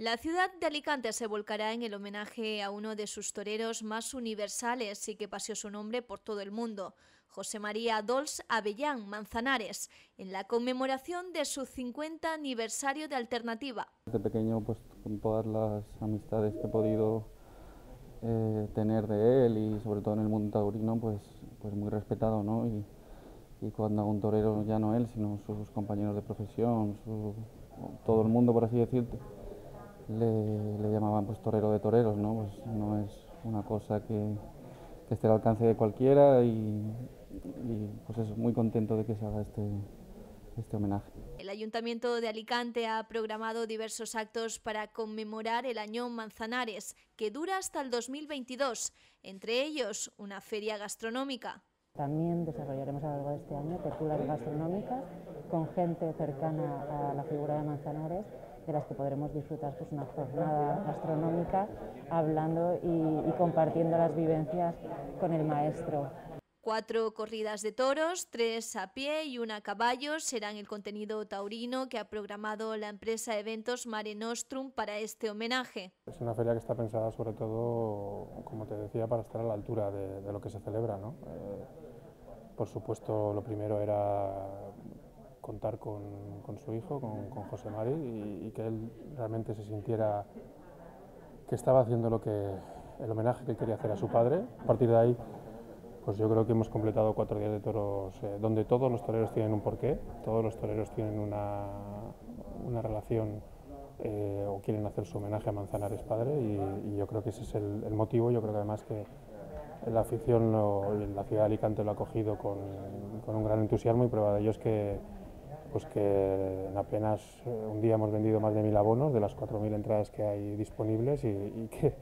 La ciudad de Alicante se volcará en el homenaje a uno de sus toreros más universales y que paseó su nombre por todo el mundo, José María Dols Abellán Manzanares, en la conmemoración de su 50 aniversario de Alternativa. Desde pequeño, pues, con todas las amistades que he podido tener de él y sobre todo en el mundo taurino, pues muy respetado, ¿no? Y cuando un torero, ya no él, sino sus compañeros de profesión, todo el mundo, por así decirte, le llamaban pues torero de toreros, ¿no? Pues no es una cosa que esté al alcance de cualquiera y pues eso, muy contento de que se haga este homenaje. El Ayuntamiento de Alicante ha programado diversos actos para conmemorar el Año Manzanares, que dura hasta el 2022, entre ellos una feria gastronómica. También desarrollaremos a lo largo de este año tertulias gastronómicas con gente cercana a la figura de Manzanares, de las que podremos disfrutar pues una jornada gastronómica hablando y compartiendo las vivencias con el maestro. 4 corridas de toros, 3 a pie y 1 a caballo serán el contenido taurino que ha programado la empresa Eventos Mare Nostrum para este homenaje. Es una feria que está pensada sobre todo, como te decía, para estar a la altura de lo que se celebra, ¿no? Por supuesto, lo primero era contar con su hijo, con José Mari, y que él realmente se sintiera que estaba haciendo el homenaje que quería hacer a su padre. A partir de ahí, pues yo creo que hemos completado 4 días de toros donde todos los toreros tienen un porqué, todos los toreros tienen una relación o quieren hacer su homenaje a Manzanares padre, y yo creo que ese es el motivo. Yo creo que además que la afición, la ciudad de Alicante lo ha acogido con un gran entusiasmo, y prueba de ello es que en apenas un día hemos vendido más de 1000 abonos de las 4000 entradas que hay disponibles, y que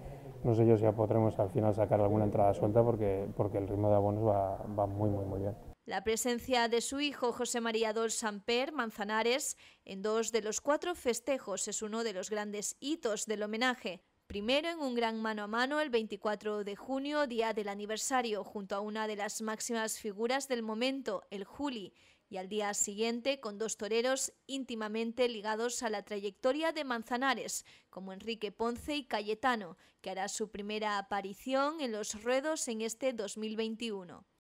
no sé yo si ya podremos al final sacar alguna entrada suelta, porque el ritmo de abonos va muy, muy, muy bien. La presencia de su hijo José María Dols Amper Manzanares en 2 de los 4 festejos es uno de los grandes hitos del homenaje. Primero, en un gran mano a mano el 24 de junio, día del aniversario, junto a una de las máximas figuras del momento, el Juli, y al día siguiente con 2 toreros íntimamente ligados a la trayectoria de Manzanares, como Enrique Ponce y Cayetano, que hará su primera aparición en los ruedos en este 2021.